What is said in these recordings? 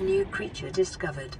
New creature discovered.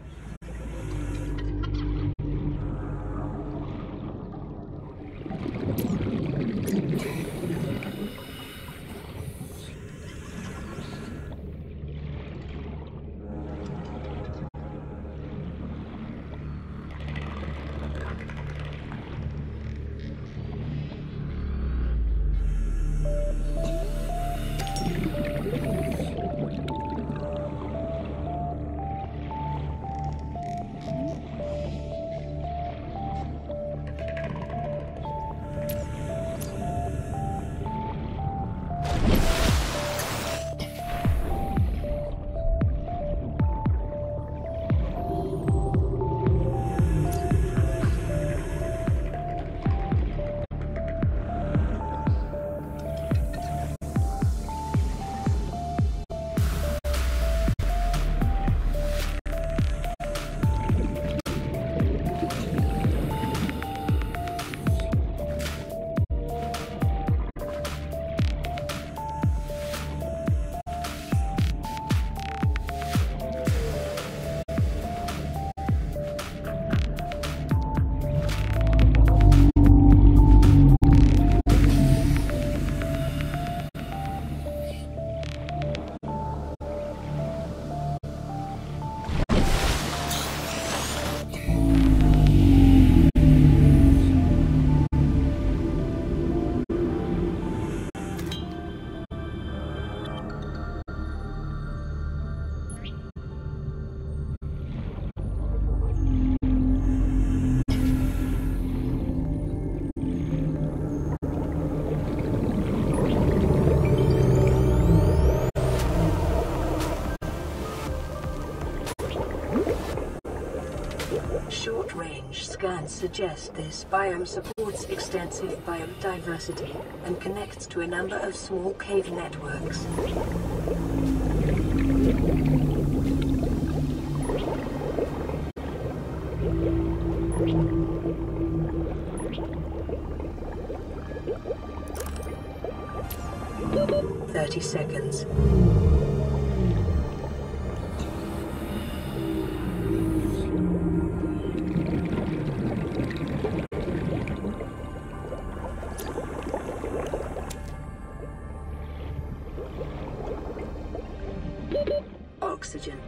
Short-range scans suggest this biome supports extensive biodiversity and connects to a number of small cave networks. Oxygen.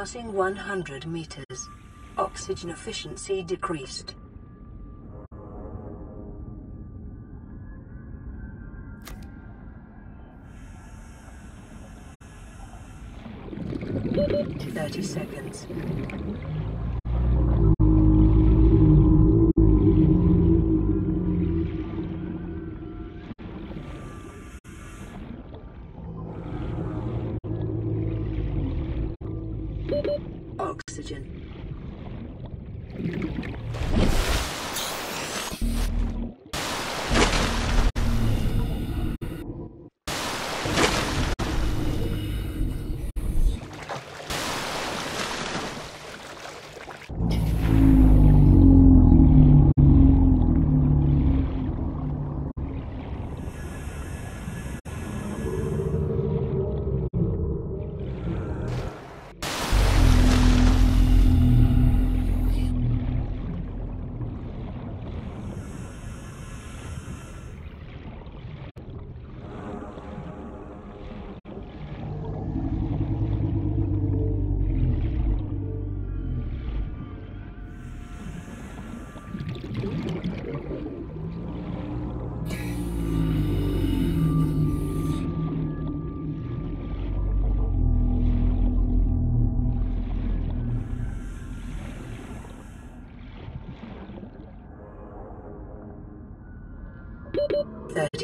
passing 100 meters, oxygen efficiency decreased. To 30 seconds. Oxygen.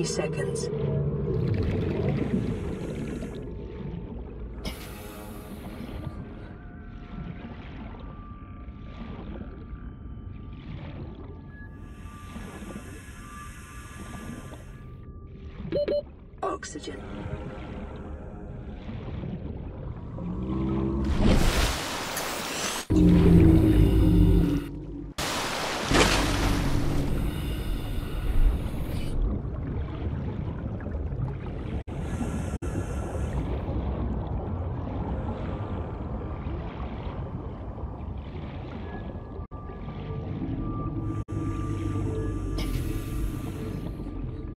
Seconds. Oxygen.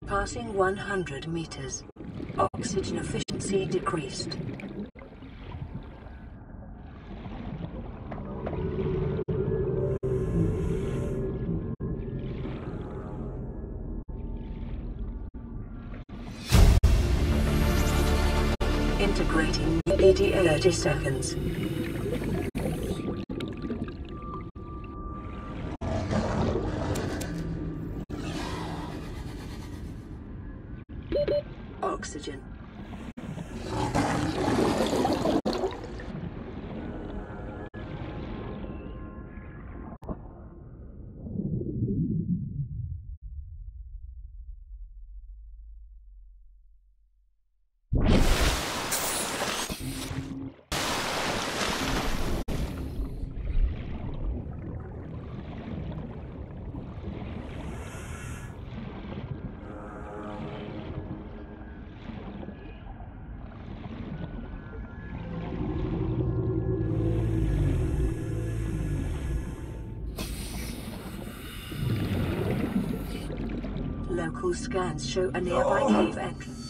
Passing 100 meters. Oxygen efficiency decreased. Integrating 30 seconds. Oxygen. Local scans show a nearby cave entrance.